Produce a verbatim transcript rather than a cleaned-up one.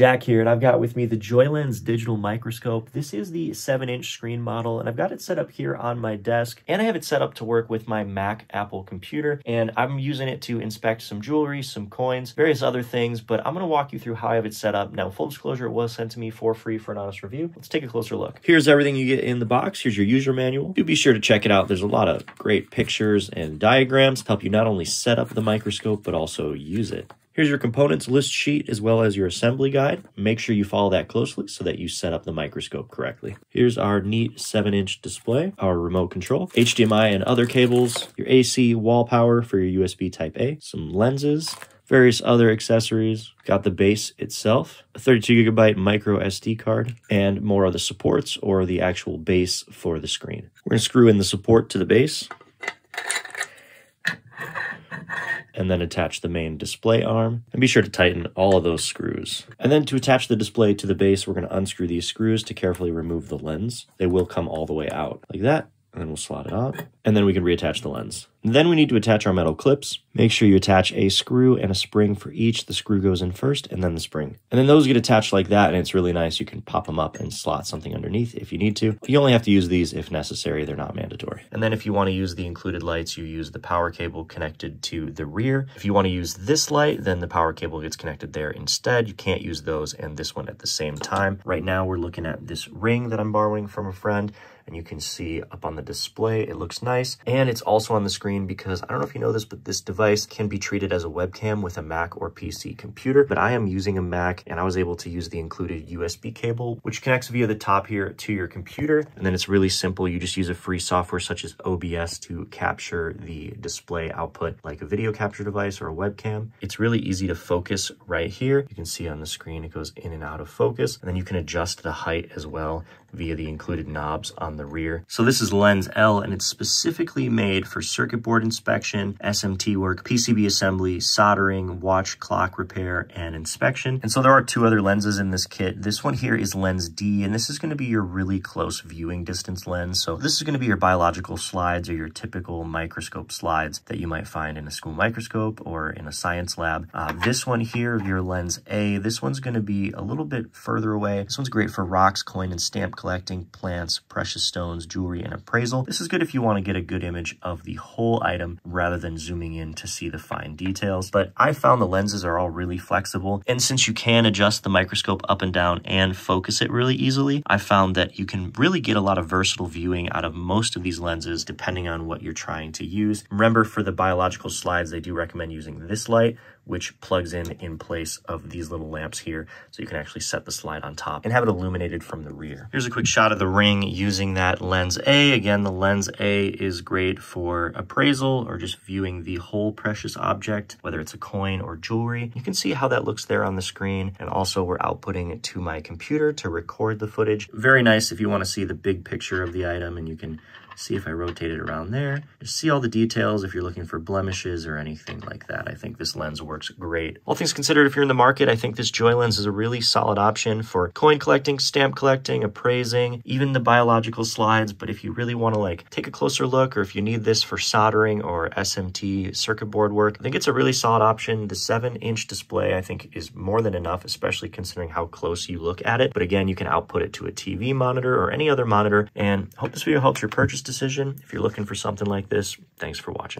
Jack here, and I've got with me the JOYALENS digital microscope. This is the seven inch screen model, and I've got it set up here on my desk, and I have it set up to work with my Mac Apple computer, and I'm using it to inspect some jewelry, some coins, various other things, but I'm going to walk you through how I have it set up. Now, full disclosure, it was sent to me for free for an honest review. Let's take a closer look. Here's everything you get in the box. Here's your user manual. Do be sure to check it out. There's a lot of great pictures and diagrams to help you not only set up the microscope, but also use it. Here's your components list sheet as well as your assembly guide. Make sure you follow that closely so that you set up the microscope correctly. Here's our neat seven inch display, our remote control, H D M I and other cables, your A C wall power for your U S B Type A, some lenses, various other accessories, got the base itself, a thirty-two gigabyte micro S D card, and more of the supports or the actual base for the screen. We're gonna screw in the support to the base, and then attach the main display arm, and be sure to tighten all of those screws. And then to attach the display to the base, we're going to unscrew these screws to carefully remove the lens. They will come all the way out like that, and then we'll slot it up, and then we can reattach the lens. And then we need to attach our metal clips. Make sure you attach a screw and a spring for each. The screw goes in first and then the spring. And then those get attached like that, and it's really nice. You can pop them up and slot something underneath if you need to. You only have to use these if necessary. They're not mandatory. And then if you want to use the included lights, you use the power cable connected to the rear. If you want to use this light, then the power cable gets connected there instead. You can't use those and this one at the same time. Right now we're looking at this ring that I'm borrowing from a friend, and you can see up on the display, it looks nice. And it's also on the screen, because I don't know if you know this, but this device can be treated as a webcam with a Mac or P C computer, but I am using a Mac, and I was able to use the included U S B cable, which connects via the top here to your computer. And then it's really simple. You just use a free software such as O B S to capture the display output like a video capture device or a webcam. It's really easy to focus right here. You can see on the screen it goes in and out of focus, and then you can adjust the height as well via the included knobs on the rear. So this is Lens L, and it's specifically made for circuit board inspection, S M T work, P C B assembly, soldering, watch clock repair, and inspection. And so there are two other lenses in this kit. This one here is Lens D, and this is going to be your really close viewing distance lens. So this is going to be your biological slides or your typical microscope slides that you might find in a school microscope or in a science lab. Uh, this one here, your Lens A, this one's going to be a little bit further away. This one's great for rocks, coin, and stamp collecting, plants, precious stones, jewelry, and appraisal. This is good if you want to get a good image of the whole item rather than zooming in to see the fine details. But I found the lenses are all really flexible, and since you can adjust the microscope up and down and focus it really easily, I found that you can really get a lot of versatile viewing out of most of these lenses depending on what you're trying to use. Remember, for the biological slides, they do recommend using this light, which plugs in in place of these little lamps here, so you can actually set the slide on top and have it illuminated from the rear. Here's a quick shot of the ring using that Lens A. Again, the Lens A is great for appraisal or just viewing the whole precious object, whether it's a coin or jewelry. You can see how that looks there on the screen, and also we're outputting it to my computer to record the footage. Very nice if you want to see the big picture of the item, and you can see if I rotate it around there. Just see all the details if you're looking for blemishes or anything like that. I think this lens works great. All things considered, if you're in the market, I think this JOYALENS is a really solid option for coin collecting, stamp collecting, appraising, even the biological slides. But if you really want to like take a closer look, or if you need this for soldering or S M T circuit board work, I think it's a really solid option. The seven inch display I think is more than enough, especially considering how close you look at it. But again, you can output it to a T V monitor or any other monitor. And I hope this video helps your purchase decision. If you're looking for something like this, thanks for watching.